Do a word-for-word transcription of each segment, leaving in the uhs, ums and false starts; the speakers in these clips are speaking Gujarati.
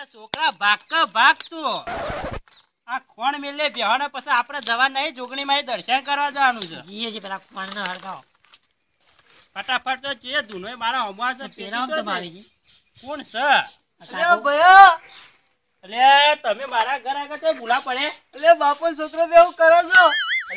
अरे छोकरा भाग का भाग तू आ कोण मिले बेहाना પછી આપણે જવાના છે જોગણી માં દર્શન કરવા જવાનું છે જીએ જી પેલા કોણ ને હળગાવ फटाफट તો જે ધુનોય મારા હોમવા છે પેરામ તમારી જી કોણ છે અરે ભયો અલે તમે મારા ઘર આગળ તો ભૂલા પડે અલે બાપો છોકરો બેવ કરો છો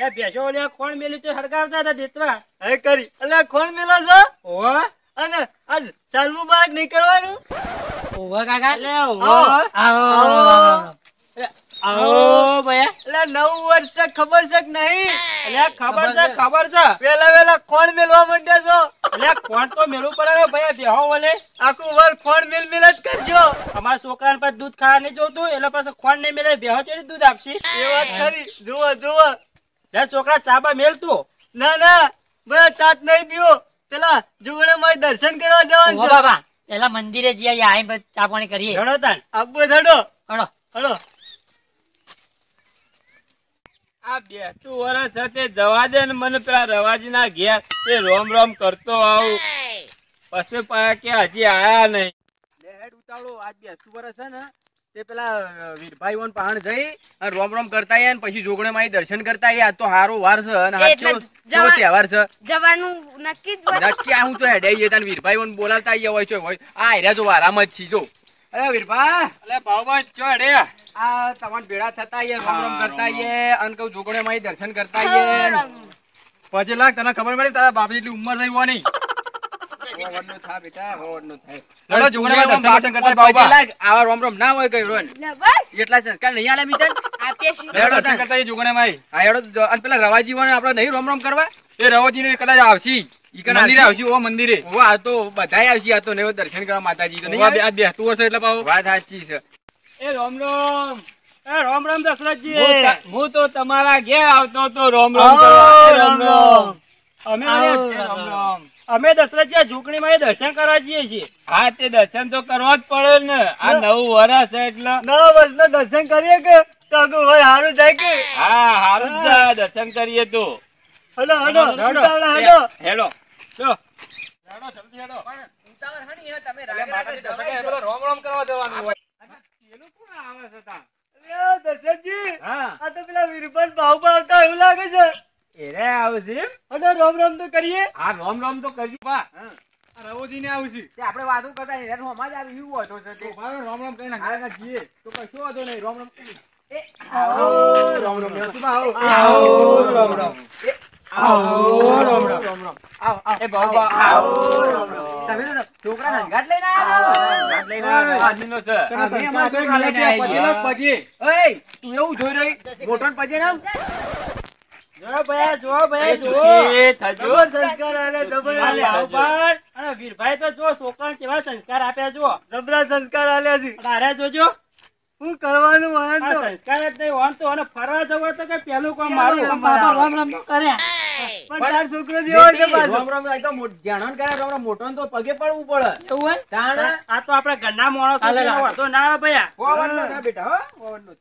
અલે બેસો અલે કોણ મેલી તો હળગાવતા હતા દેતવા હે કરી અલે કોણ મેલો છો ઓ અને આજ સાલમુ બાગ નીકળવાનું ઓવા કાકા લે ઓવા આવો आओ भैया ले नौ वर्ष से खबर से नहीं ले खबर से खबर से वेला वेला कौन मिलवा मंडे जो ले कौन तो मिलू पड़े रे भैया बेहो वाले आकू वर कौन मिल मिलत कर जो हमार सोकरान पर दूध खा नहीं जो तू एला पास कौन नहीं मिले बेहो तेरी दूध आपसी ये बात खरी जुओ जुओ ले सोकरा चाबा मेल तू ना ना मैं चाट नहीं पियो पहला जुगड़े माई दर्शन करवा जावन ओ बाबा पहला मंदिर जिया आई पर चापाणी करिए धड़ो तन अब धड़ो हड़ो हड़ो આ બેટુ ઓરા સાથે જવા દે ને મને પેલા રવાજીના ઘેર એ રોમ રોમ કરતો આવું પછી પાયા કે હજી આયા નહીં બેડ ઉતાળો આ બેટુ ઓરા છે ને તે પેલા વીરભાઈ ઓન પાહણ જઈ અને રોમ રોમ કરતા આયા ને પછી જોગણે માઈ દર્શન કરતા આયા તો હારો વાર છે અને હાચો જોતે વાર છે જવાનું નક્કી જ નક્કી આ હું તો હેડે આયા તને વીરભાઈ ઓન બોલાવતા આયા હોય તો હોય આ હેરા જો આરામ જ છી જો અરે વીરભા અલે ભાવબા ચોડે આ તમાર ભેડા થતા યે રામ રામ કરતા યે અન કઉ જોગણે માઈ દર્શન કરતા યે પછી લાગ તને ખબર પડી તારા બાપ જેટલી ઉંમર થઈ હો નહીં ઓવરનો થા બેટા ઓવરનો થાય લડો જોગણે માઈ દર્શન કરતા ભાવબા લાગ આવા રામ રામ ના હોય કઈ રોન એટલા સંસ્કાર નહીં આલે મિતન આ પેશી લડો દર્શન કરતા યે જોગણે માઈ આ હેડો અન પેલા રવાજીવાને આપણે નહીં રામ રામ કરવા એ રવાજીને કદાચ આવશી મંદિરે આ તો બધા આવશે આ તો ને દર્શન કરવા માતાજી તો બેસતું હશે એટલે પાછું વાત સાચી છે એ રોમ રોમ એ રોમ રોમ દશરથજી હું તો તમારા ઘેર આવતો તો રોમ રોમ રોમ રોમ અમે રોમ રોમ અમે દશરથજી ઝૂકણી માં દર્શન કરવા જઈએ છીએ હા તે દર્શન તો કરવા જ પડે ને આ નવું વર્ષ એટલે નવ વર્ષ નો દર્શન કરીએ કે હારું જાય કે હા હારું જાય દર્શન કરીએ તો હેલો હેલો હેલો હેલો જો રાડો જલ્દી હેડો ઉતાવળ હણી હે તમે રાડો રોમ રોમ કરવા દેવાનું હોય એનું કોણ આવે છે તા અરે દશરથજી હા આ તો પેલા વીરબન બાવબા આવતા એવું લાગે છે એરે આવશે અરે રોમ રોમ તો કરીએ હા રોમ રોમ તો કરજો બા આ રવોજીને આવશે તે આપણે વાતો કરતા એ રોમા જ આવી ઊભો હતો તે રોમ રોમ કરીને ઘરે જઈએ તો કશો હતો નહીં રોમ રોમ એ આવો રોમ રોમ આવો આવો રોમ રોમ એ આવો રોમ રોમ આવો આવો એ બાબા આવો રોમ રોમ તમે તો છોકરા સંગાટ લઈને આવ્યા લઈને આવ્યા આદમીનો છે તમે અમાર છોકરા લઈને આવ્યા પજી ઓય તું એવું જોઈ રહી મોટોન પજી નામ જો ભયા જો ભયા જો એ થજો સંસ્કાર આલે દબરા આલે ઉપર અને વીરભાઈ તો જો છોકરાને કેવા સંસ્કાર આપ્યા જો દબરા સંસ્કાર આલે છે તારે જોજો હું કરવાનું વાન તો સંસ્કાર જ નહીં વાન તો અને ફરવા જવા તો કે પહેલું કામ મારું બાબા રામ રામ તો કરે પણ તાર છોકરો જેવો છે બાજુ રામ રામ એકદમ જાણન કરે રામ રામ મોટોન તો પગે પડવું પડે એવું હે તાણ આ તો આપણે ઘરના મોણો તો ના ભયા ઓવરનો ના બેટા હો ઓવરનો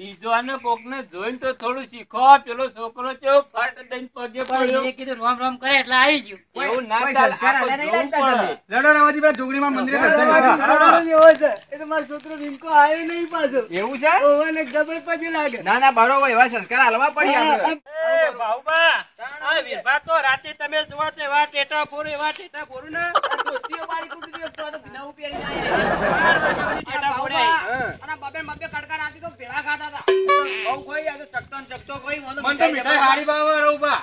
બીજો આને કોકને જોઈને તો થોડું શીખો પેલો છોકરો કેવો ફટ દઈને પગે પડ્યો એ કીધું રામ રામ કરે એટલે આવી ગયું એવું ના ચાલે આલે નહીં લાગતા તમે લડો રવાજી બા જોગણીમાં મંદિરે દર્શન એવો છે એ તો મારો છોકરો રીમકો આવ્યો નહીં પાછો એવું છે ઓવાને ગબર પગે લાગે ના ના બરોબર એવા સંસ્કાર હાલવા પડી આપણે એ બાઉબા આ વિભા તો રાતે તમે જોવા તે વા ટેટા ફોર એવા ટેટા ફોર ને ધોતીઓ બારી કુટી દે તો ભીના ઉપેરી જાય ટેટા ફોરે અને બબે મબે કડકા રાતી તો ભેળા ખાતા બહુ કોઈ આ તો ચકતન ચકતો કોઈ મન તો મીઠાઈ હારી બાવા રઉબા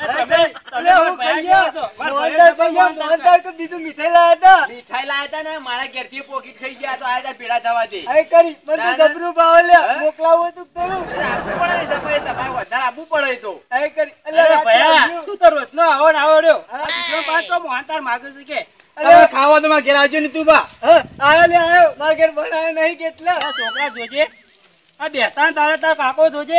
તમે તમે હું કહીયો મોંડા કહીયો મોંડા તો બીજું મીઠાઈ લાયા હતા મીઠાઈ લાયા હતા ને મારા ઘેરથી પોકીટ ખાઈ ગયા તો આયા ભેડા થવા દે એ કરી મન તો જબરું બાવા લે મોકલાવો તો પેલું આપવું પડે જપાય તમારે વધારે આપવું પડે તો એ કરી અલ્યા ભયા તું તો રોજ નો આવો ને આવો રહ્યો આ બીજો પાછો મોંતાર માગે છે કે અરે ખાવા તો મારા ઘેર આવજો ને તું બા આયો લે આયો મારા ઘેર બનાય નહીં કેટલા આ છોકરા જોજે આ બેટા તારે તાર કાકો જોજે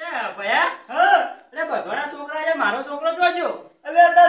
અરે ભયા હા અરે બધોના છોકરા છે મારો છોકરો જોજો. અરે તાર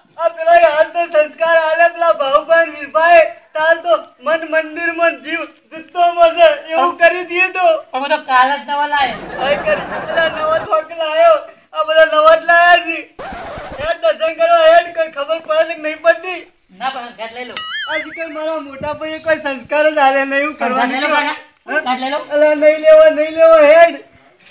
આ પેલા હાલ તો સંસ્કાર આલે પેલા ભાવભાઈ વિભાઈ તાલ તો મન મંદિર મન જીવ જુત્તો મજે એવું કરી દીએ તો અમે તો કાલ જ નવા લાય. અરે કરી પેલા નવા થોક લાયો આ બધા નવા જ લાયા છે. હેડ દર્શન કરવા હેડ કોઈ ખબર પડે કે નહીં પડતી ના પણ ઘેર લઈ લો. આજકાલ મારા મોટા ભાઈએ કોઈ સંસ્કાર જ આલે નહીં એવું કરવાનું. ઘેર લઈ લો. અલા નહીં લેવો નહીં લેવો હેડ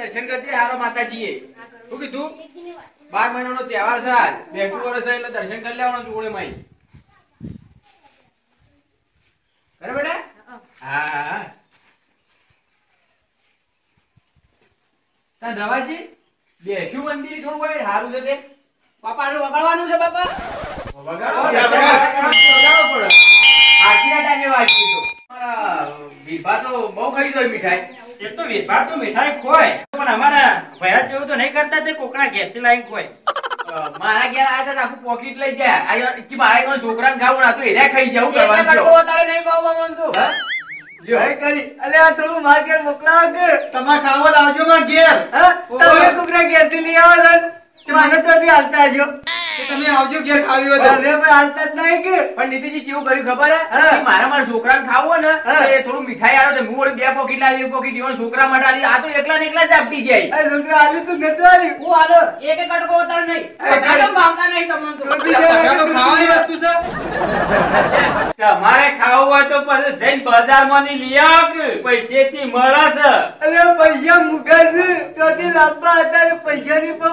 દર્શન કરજે હારો માતાજીએ શું કીધું બાર મહિનાનો તહેવાર છે આજ બેઠું વર્ષ છે એટલે દર્શન કરી લેવાનો જોડે માં કરે બેટા. હા તા રવાજી બેઠું મંદિર થોડું હોય સારું છે તે બાપા વગાડવાનું છે બાપા વગાડો આખીના ટાઈમે વાગી તો વિભા તો બહુ ખાઈ ગઈ મીઠાઈ. એ તો વિભા તો મીઠાઈ ખોય પણ અમારા ભયા જેવું તો નહીં કરતા તે કોકના ઘેરથી લાઈન ખોય. મારા ઘેર આવ્યા હતા આખું પોકેટ લઈ ગયા કે મારા છોકરા ને ખાવું નાતું એને ખાઈ જવું કરવાનું તારે નહીં ખાવું તું કરી. અલે આ થોડું મારા ઘેર મોકલાવ કે તમારે ખાવા લાવજો મારા ઘેર. તમે કોકના ઘેર થી લઈ આવો ને મને તો બી હાલતા આવજો તમે આવજો ઘેર ખાવી હોય તો. હવે હાલતા જ નહીં કે પણ નીતિજી કેવું કર્યું ખબર હે મારા મારા છોકરાને ખાવું હોય ને એ થોડું મીઠાઈ આવ્યો તો હું બે પોકેટ લાવી પોકેટ એવો છોકરા માટે આવી આ તો એકલા ને એકલા જ આપતી જાય. છોકરા આવ્યું તું નતું આવ્યું હું હાલો એક એક અટકો ઉતાર નહીં માંગતા નહીં તમને ખાવાની વસ્તુ છે તમારે ખાવું હોય તો પછી જઈને બજારમાં ની લઈ આવ પૈસે થી મળે છે. અરે પૈસા મુગર ત્યાંથી લાંબા હતા પૈસા ની બહુ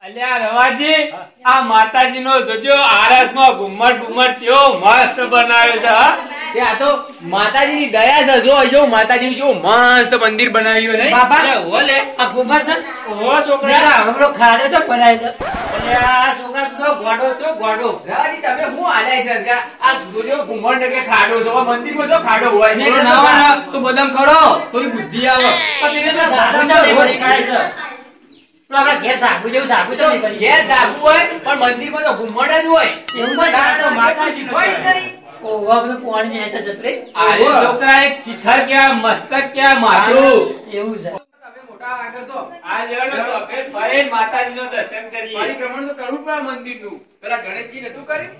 અલ્યા રવાજી આ માતાજીનો જોજો આરસમાં ઘુમ્મટ ઘુમ્મટ કેવો મસ્ત બનાવ્યો છે. આ તો માતાજીની દયા છે જો જો માતાજીનું જો મસ્ત મંદિર બનાવ્યું ને બાપા ઓલે આ ઘુમ્મટ છે ઓ છોકરા આપણો ખાડે છે બનાય છે. અલ્યા છોકરા તો ગોડો તો ગોડો રાજી તમે હું આલાય છે આ જોજો ઘુમ્મટ કે ખાડો છે મંદિરમાં તો ખાડો હોય ને ના તો બદામ કરો થોડી બુદ્ધિ આવે પણ એને તો ધાબુચા બેઠી ખાય છે તો આપણા ઘેર ધાબુ જેવું ધાબુ તો ઘેર ધાબુ હોય પણ મંદિરમાં તો ઘુમડ જ હોય એવું તો માતાજી હોય નહીં. ઓવા બધું કોણ નેચા જતરે આલે છોકરા એક શિખર ક્યા મસ્તક ક્યા માથું એવું છે. તમે મોટા આગળ તો આ લેવલ તો હવે ફરી માતાજીનો દર્શન કરીએ પરિક્રમણ તો કરવું પડે મંદિરનું. પેલા ગણેશજી નતું કર્યું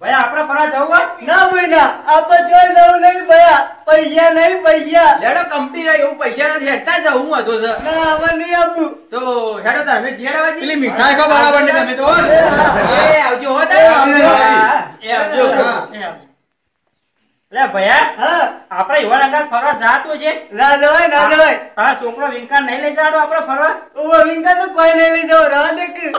ભયા આપડે ફરવા જવું હોય ના મહિના આપડે જોઈ જવું નહીં ભયા પૈસા નહીં પૈસા હેડો કંપની એવું પૈસા નથી હેડતા જ હું હતો સર ના આવા નહીં આપું તો હેડો તમે ઘેર આવજો એટલે મીઠાઈ ખો બરાબર ને તમે તો એ આવજો હો તમે એ આવજો લે ભયા હા આપડે યુવાન આગળ ફરવા જાતું છે ના જવાય ના જવાય હા છોકરો વિંકા નહીં લઈ જાડો આપડે ફરવા વિંકા તો કોઈ નહીં લઈ જાવ રાહ દેખ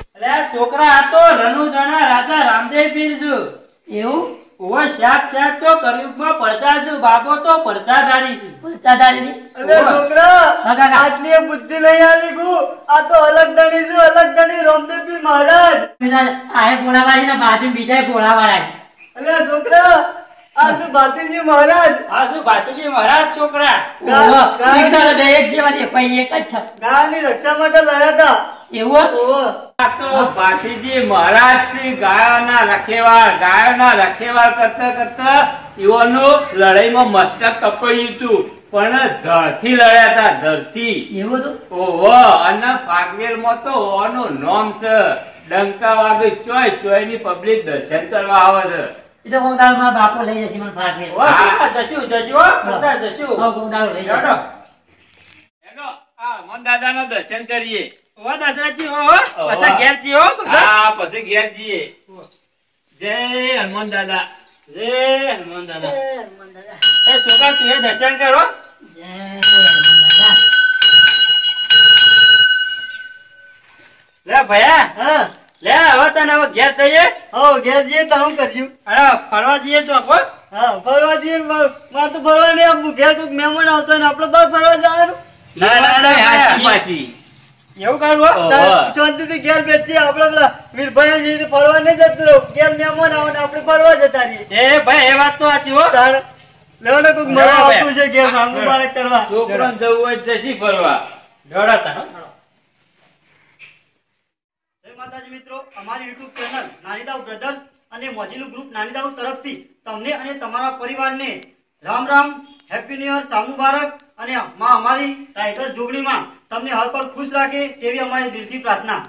छोकरा आ तो रनुजना राजा रामदेव पीरजू एवं वो शाप शाप तो कलयुग में परचाजू बाबो तो परचाधारी छे परचाधारी अरे छोकरा आटली बुद्धि नहीं आली गु आ तो अलग धणी जू अलग धणी रामदेव पीर महाराज मेरा आए घोड़ावाड़ी ना बाजू बीजा घोड़ावाड़ा अरे छोकरा आसु भातीजी महाराज आसु भातीजी महाराज छोकरा एकदार बे एक जेवानी पई एक अच्छा गानी रक्षा માટે લડ્યા હતા એવો આ તો ભાતીજી મહારાજ શ્રી ગાયના લખેવાળ ગાયના લખેવાળ કરતા કરતા ઈઓનો લડાઈમાં મસ્તક કપાયું હતું પણ ધરથી લડ્યા હતા ધરથી એવો તો ઓહો અને ભાગવેલમાં તો ઓનો નામ છે ડંકા વાગે ચોય ચોયની પબ્લિક દર્શન કરવા આવે છે इधर गोंदाल मां बापो ले जसी मन भाग में हां जसी जसी ओ गोंदाल जसी ओ गोंदाल ले जाओ हेलो आ मन दादा नो दर्शन करिए ओ दादाजी ओ पसे घेर जी ओ हां पसे घेर जी जय हनुमान दादा जय हनुमान दादा जय हनुमान दादा ए सोगा तू ये दर्शन करो जय हनुमान दादा ले भैया हां ले आवताना वो घेर चाहिए ओ घेर जी तो हम करियो अरे फरवा जी तो को हां फरवा जी मार तो फरवा ने अब घेर को मेहमान આવતો ને આપણે બસ ફરવા જવાનું ના ના ના હાચી પાછી એવું કાઢો ચોંતી થી ઘેર બેસી આપણે વીરભાઈ જી ફરવા ન જતો ઘેર મેહમાન આવે ને આપણે ફરવા જતા રહી એ ભાઈ એ વાત તો સાચી હો લેવાનો કોક મરો આવતું છે ઘેર માંગુ બારે કરવા છોકરાને જવું હોય જસી ફરવા ડોડાતા માતાજી મિત્રો અમારી YouTube ચેનલ નાનીદાવ બ્રધર્સ અને મોજીલુ ગ્રુપ નાનીદાવ તરફથી તમને અને તમારા પરિવારને Ram Ram happy new year સા મુબારક અને માં અમારી ટાઈગર જોગણીમાં તમને હર પળ ખુશ રાખે તેવી અમારી દિલથી પ્રાર્થના